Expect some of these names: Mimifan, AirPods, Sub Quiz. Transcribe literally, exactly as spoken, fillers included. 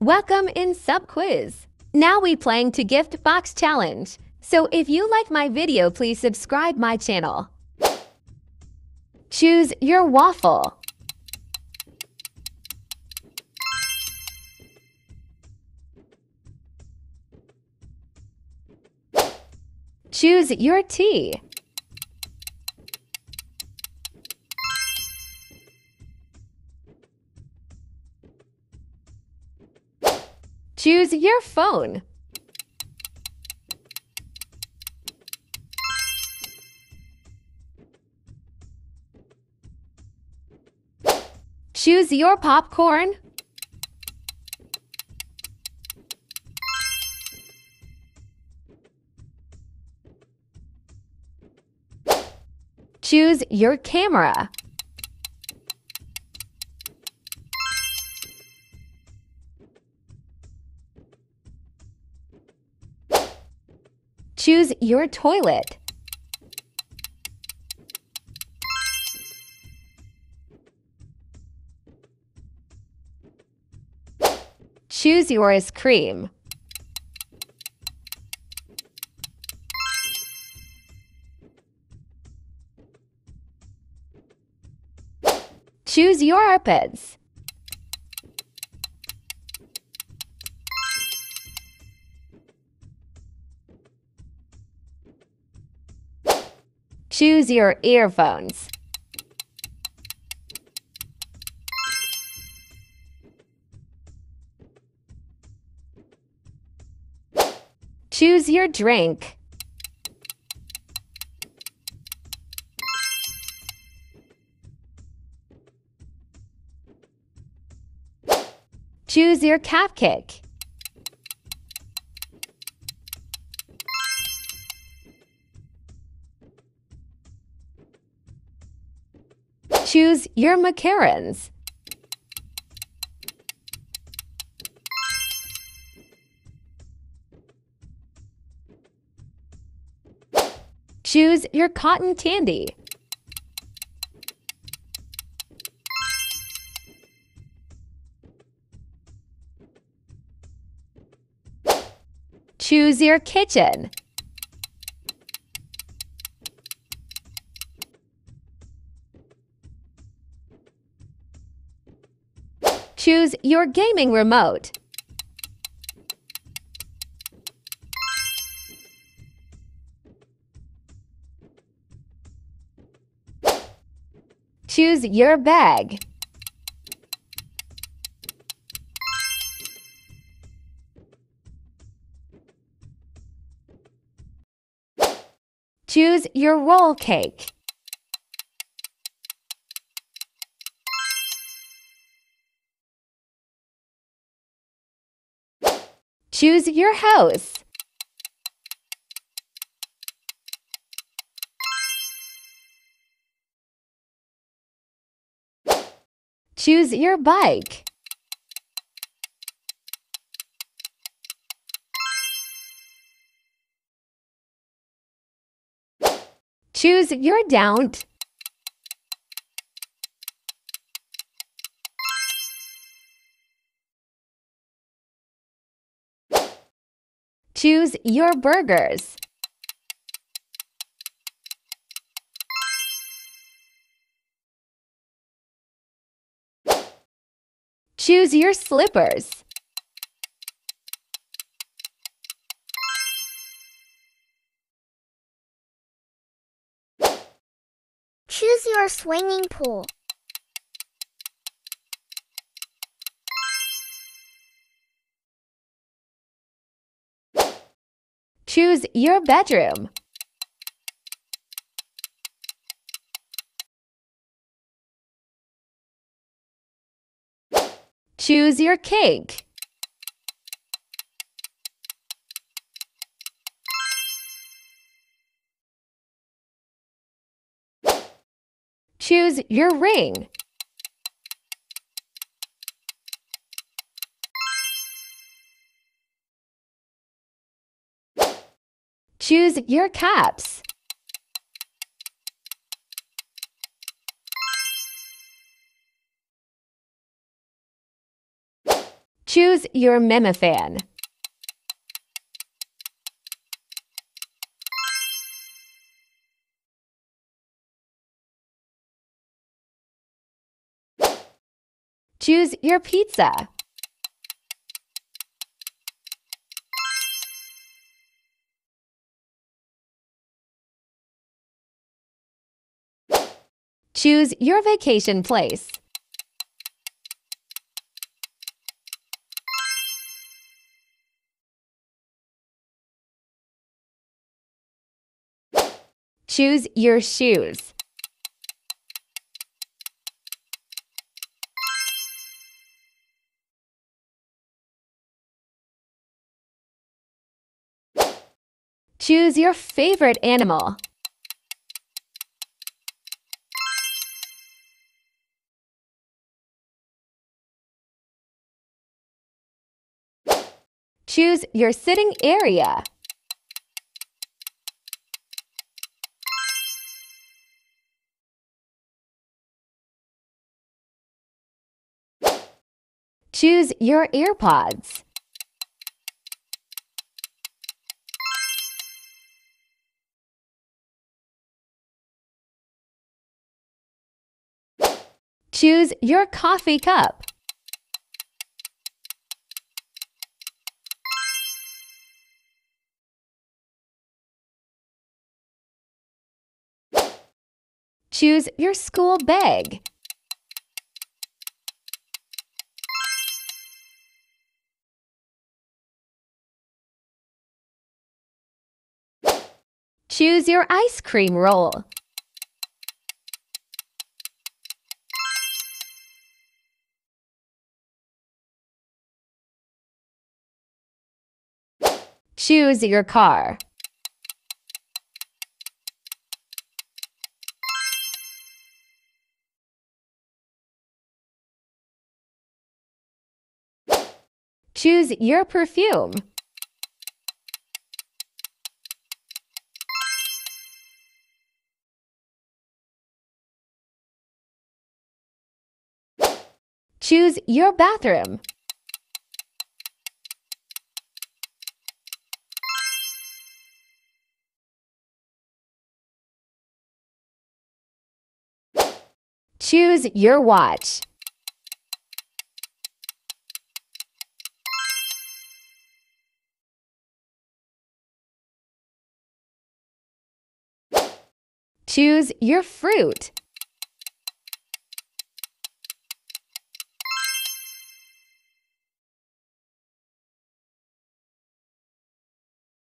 Welcome in Sub Quiz. Now we playing to gift box challenge. So if you like my video, please subscribe my channel. Choose your waffle. Choose your tea. Choose your phone. Choose your popcorn. Choose your camera. Choose your toilet. Choose your ice cream. Choose your AirPods. Choose your earphones. Choose your drink. Choose your cupcake. Choose your macarons. Choose your cotton candy. Choose your kitchen. Choose your gaming remote. Choose your bag. Choose your roll cake. Choose your house. Choose your bike. Choose your don't. Choose your burgers. Choose your slippers. Choose your swinging pool. Choose your bedroom. Choose your cake. Choose your ring. Choose your cups. Choose your Mimifan. Choose your pizza. Choose your vacation place. Choose your shoes. Choose your favorite animal. Choose your sitting area. Choose your AirPods. Choose your coffee cup. Choose your school bag. Choose your ice cream roll. Choose your car. Choose your perfume. Choose your bathroom. Choose your watch. Choose your fruit.